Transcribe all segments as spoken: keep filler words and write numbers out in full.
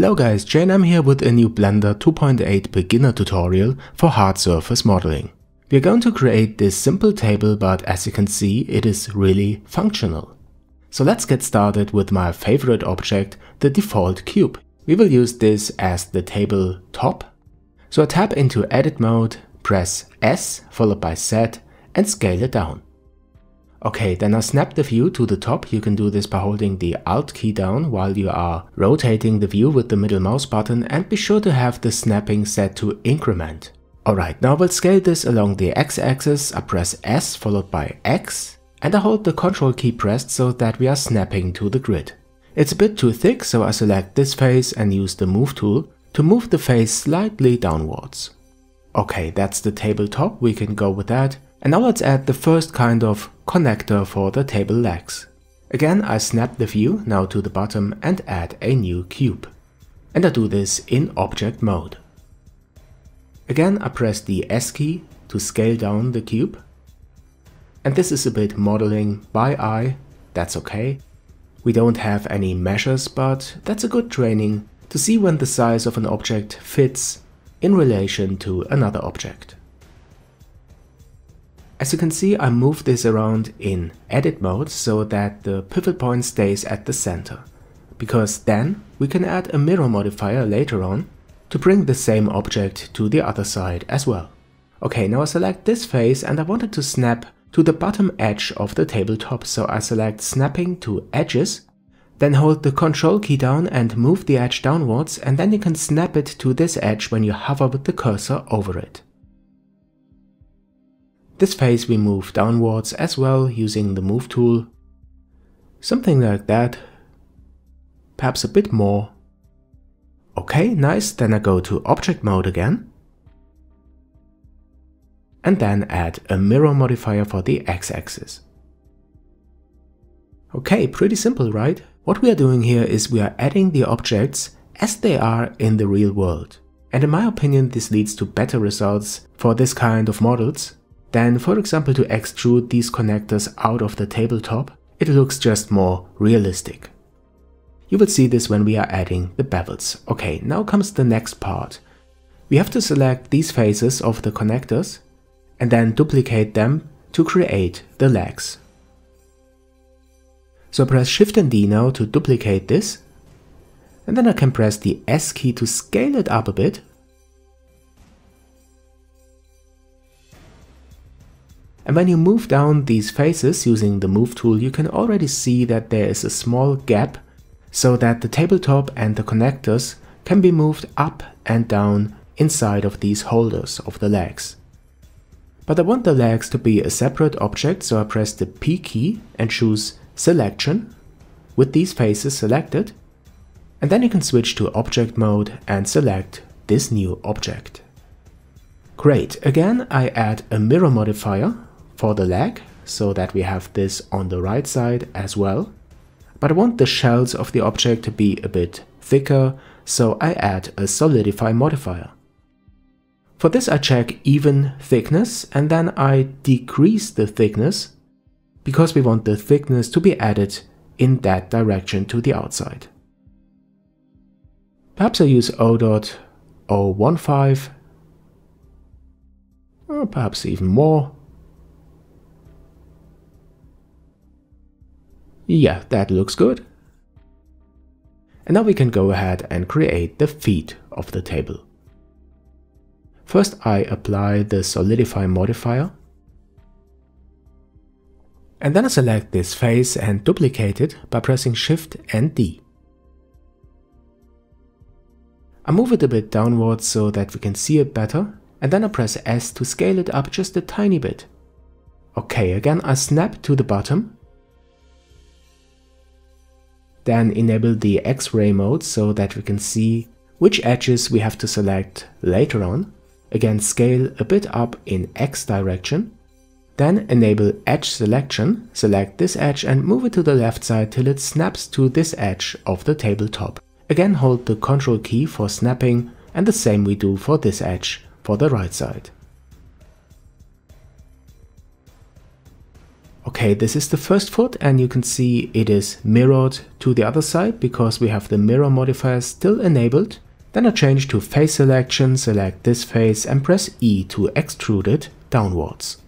Hello guys, Jayanam here with a new Blender two point eight beginner tutorial for hard surface modeling. We are going to create this simple table, but as you can see, it is really functional. So let's get started with my favorite object, the default cube. We will use this as the table top. So I tap into edit mode, press S followed by Z and scale it down. Okay, then I snap the view to the top. You can do this by holding the Alt key down while you are rotating the view with the middle mouse button, and be sure to have the snapping set to increment. Alright, now we'll scale this along the x-axis. I press S followed by X and I hold the Control key pressed so that we are snapping to the grid. It's a bit too thick, so I select this face and use the Move tool to move the face slightly downwards. Okay, that's the tabletop, we can go with that. And now let's add the first kind of connector for the table legs. Again, I snap the view now to the bottom and add a new cube. And I do this in object mode. Again, I press the S key to scale down the cube. And this is a bit modeling by eye, that's okay. We don't have any measures, but that's a good training to see when the size of an object fits in relation to another object. As you can see, I move this around in edit mode so that the pivot point stays at the center, because then we can add a mirror modifier later on to bring the same object to the other side as well. Okay, now I select this face and I wanted to snap to the bottom edge of the tabletop, so I select snapping to edges, then hold the Control key down and move the edge downwards, and then you can snap it to this edge when you hover with the cursor over it. This face we move downwards as well using the Move tool. Something like that. Perhaps a bit more. Okay, nice. Then I go to object mode again. And then add a mirror modifier for the x-axis. Okay, pretty simple, right? What we are doing here is we are adding the objects as they are in the real world. And in my opinion, this leads to better results for this kind of models. Then, for example, to extrude these connectors out of the tabletop, it looks just more realistic. You will see this when we are adding the bevels. Okay, now comes the next part. We have to select these faces of the connectors and then duplicate them to create the legs. So press Shift and D now to duplicate this, and then I can press the S key to scale it up a bit. And when you move down these faces using the Move tool, you can already see that there is a small gap so that the tabletop and the connectors can be moved up and down inside of these holders of the legs. But I want the legs to be a separate object, so I press the P key and choose Selection with these faces selected. And then you can switch to object mode and select this new object. Great, again I add a mirror modifier for the leg, so that we have this on the right side as well. But I want the shells of the object to be a bit thicker, so I add a solidify modifier. For this I check even thickness, and then I decrease the thickness, because we want the thickness to be added in that direction to the outside. Perhaps I use zero point zero one five, or perhaps even more. Yeah, that looks good. And now we can go ahead and create the feet of the table. First I apply the solidify modifier. And then I select this face and duplicate it by pressing Shift and D. I move it a bit downwards so that we can see it better, and then I press S to scale it up just a tiny bit. Okay, again I snap to the bottom. Then enable the X-ray mode so that we can see which edges we have to select later on. Again, scale a bit up in X direction. Then enable edge selection, select this edge and move it to the left side till it snaps to this edge of the tabletop. Again, hold the Control key for snapping, and the same we do for this edge for the right side. Okay, this is the first foot, and you can see it is mirrored to the other side because we have the mirror modifier still enabled. Then I change to face selection, select this face and press E to extrude it downwards.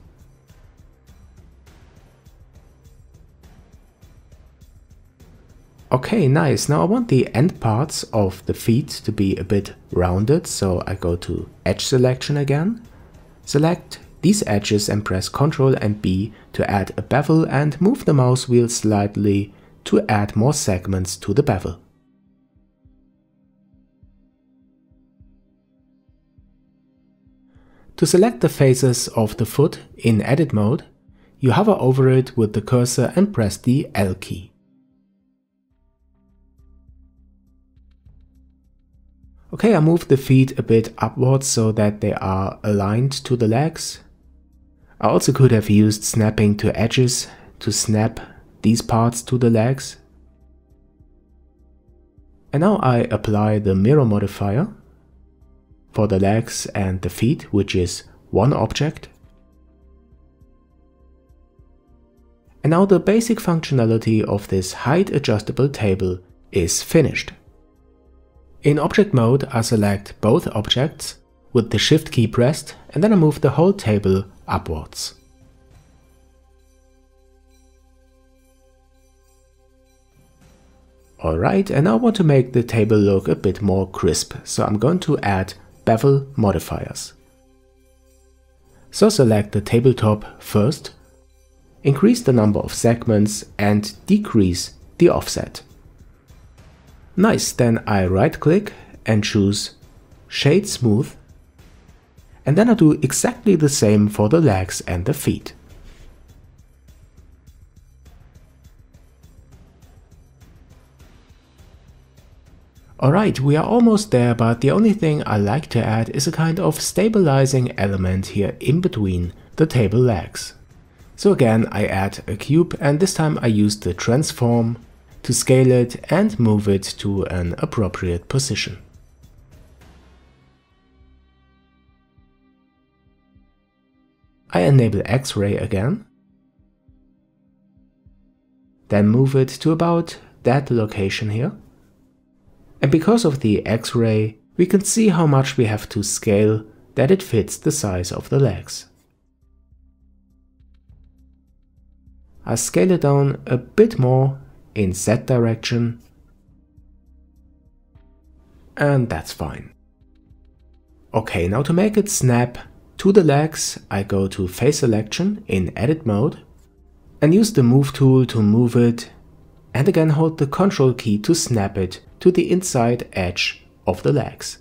Okay, nice. Now I want the end parts of the feet to be a bit rounded, so I go to edge selection again, select these edges and press Ctrl and B to add a bevel and move the mouse wheel slightly to add more segments to the bevel. To select the faces of the foot in edit mode, you hover over it with the cursor and press the L key. Okay, I move the feet a bit upwards so that they are aligned to the legs. I also could have used snapping to edges to snap these parts to the legs. And now I apply the mirror modifier for the legs and the feet, which is one object. And now the basic functionality of this height adjustable table is finished. In object mode, I select both objects with the shift key pressed, and then I move the whole table upwards. Alright, and I want to make the table look a bit more crisp, so I'm going to add bevel modifiers. So select the tabletop first, increase the number of segments and decrease the offset. Nice, then I right click and choose Shade Smooth, and then I do exactly the same for the legs and the feet. Alright, we are almost there, but the only thing I like to add is a kind of stabilizing element here in between the table legs. So again, I add a cube, and this time I use the transform to scale it and move it to an appropriate position. I enable X-ray again, then move it to about that location here. And because of the X-ray, we can see how much we have to scale that it fits the size of the legs. I scale it down a bit more in Z direction, and that's fine. Okay, now to make it snap to the legs, I go to face selection in edit mode and use the move tool to move it, and again hold the Ctrl key to snap it to the inside edge of the legs.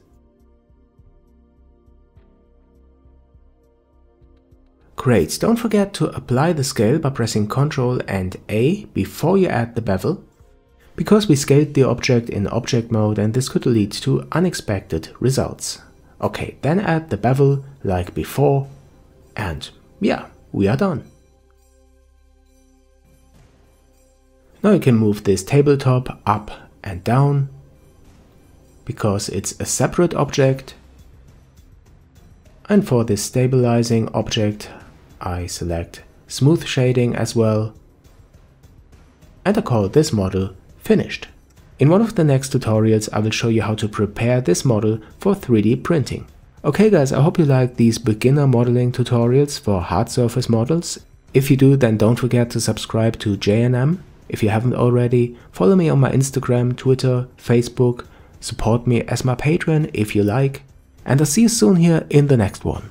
Great, don't forget to apply the scale by pressing Ctrl and A before you add the bevel, because we scaled the object in object mode and this could lead to unexpected results. Okay, then add the bevel like before, and yeah, we are done. Now you can move this tabletop up and down, because it's a separate object. And for this stabilizing object, I select smooth shading as well, and I call this model finished. In one of the next tutorials I will show you how to prepare this model for three D printing. Okay guys, I hope you like these beginner modeling tutorials for hard surface models. If you do, then don't forget to subscribe to J N M if you haven't already, follow me on my Instagram, Twitter, Facebook, support me as my Patreon if you like, and I'll see you soon here in the next one.